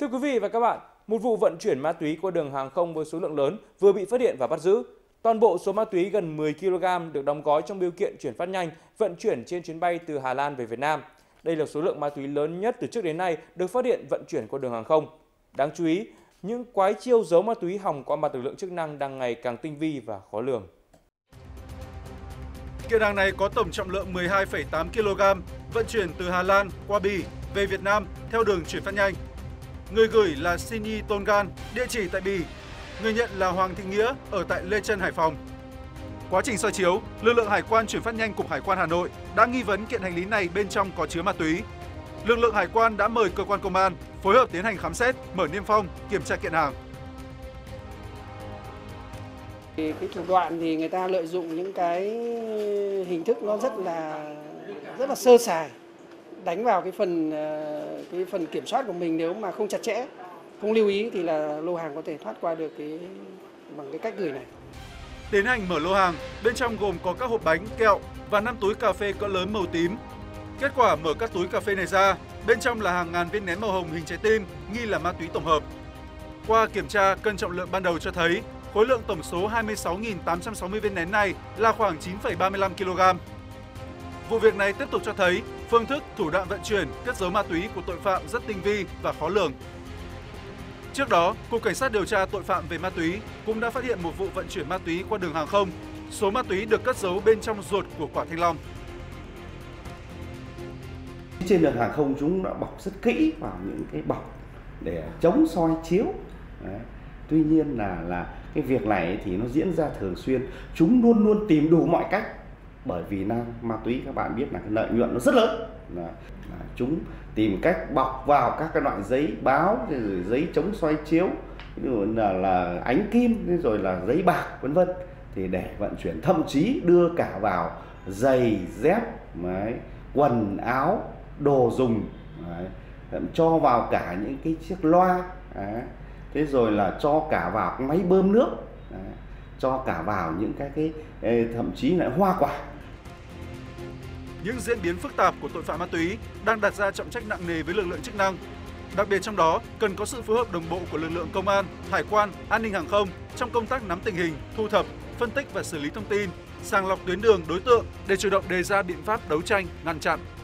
Thưa quý vị và các bạn, một vụ vận chuyển ma túy qua đường hàng không với số lượng lớn vừa bị phát hiện và bắt giữ. Toàn bộ số ma túy gần 10 kg được đóng gói trong biêu kiện chuyển phát nhanh vận chuyển trên chuyến bay từ Hà Lan về Việt Nam. Đây là số lượng ma túy lớn nhất từ trước đến nay được phát hiện vận chuyển qua đường hàng không. Đáng chú ý, những quái chiêu giấu ma túy hòng qua mặt lực lượng chức năng đang ngày càng tinh vi và khó lường. Kiện hàng này có tổng trọng lượng 12,8 kg, vận chuyển từ Hà Lan qua Bỉ về Việt Nam theo đường chuyển phát nhanh. Người gửi là Sydney Tongan, địa chỉ tại Bỉ. Người nhận là Hoàng Thị Nghĩa ở tại Lê Trân, Hải Phòng. Quá trình soi chiếu, lực lượng hải quan chuyển phát nhanh Cục Hải quan Hà Nội đã nghi vấn kiện hành lý này bên trong có chứa ma túy. Lực lượng hải quan đã mời cơ quan công an phối hợp tiến hành khám xét, mở niêm phong, kiểm tra kiện hàng. Cái thủ đoạn thì người ta lợi dụng những cái hình thức nó rất là sơ sài, đánh vào cái phần kiểm soát của mình. Nếu mà không chặt chẽ, không lưu ý thì là lô hàng có thể thoát qua được bằng cái cách gửi này. Tiến hành mở lô hàng, bên trong gồm có các hộp bánh, kẹo và 5 túi cà phê cỡ lớn màu tím. Kết quả mở các túi cà phê này ra, bên trong là hàng ngàn viên nén màu hồng hình trái tim, nghi là ma túy tổng hợp. Qua kiểm tra, cân trọng lượng ban đầu cho thấy khối lượng tổng số 26.860 viên nén này là khoảng 9,35 kg. Vụ việc này tiếp tục cho thấy phương thức, thủ đoạn vận chuyển, cất giấu ma túy của tội phạm rất tinh vi và khó lường. Trước đó, Cục Cảnh sát điều tra tội phạm về ma túy cũng đã phát hiện một vụ vận chuyển ma túy qua đường hàng không. Số ma túy được cất giấu bên trong ruột của quả thanh long. Trên đường hàng không chúng đã bọc rất kỹ vào những cái bọc để chống soi chiếu. Đấy. Tuy nhiên là cái việc này thì nó diễn ra thường xuyên. Chúng luôn luôn tìm đủ mọi cách. Bởi vì ma túy các bạn biết là cái lợi nhuận nó rất lớn. Chúng tìm cách bọc vào các cái loại giấy báo, rồi giấy chống soi chiếu, là ánh kim, rồi là giấy bạc vân vân, thì để vận chuyển, thậm chí đưa cả vào giày, dép, quần áo, đồ dùng, cho vào cả những cái chiếc loa, thế rồi là cho cả vào cái máy bơm nước, cho cả vào những cái thậm chí là hoa quả. Những diễn biến phức tạp của tội phạm ma túy đang đặt ra trọng trách nặng nề với lực lượng chức năng. Đặc biệt trong đó cần có sự phối hợp đồng bộ của lực lượng công an, hải quan, an ninh hàng không trong công tác nắm tình hình, thu thập, phân tích và xử lý thông tin, sàng lọc tuyến đường, đối tượng để chủ động đề ra biện pháp đấu tranh, ngăn chặn.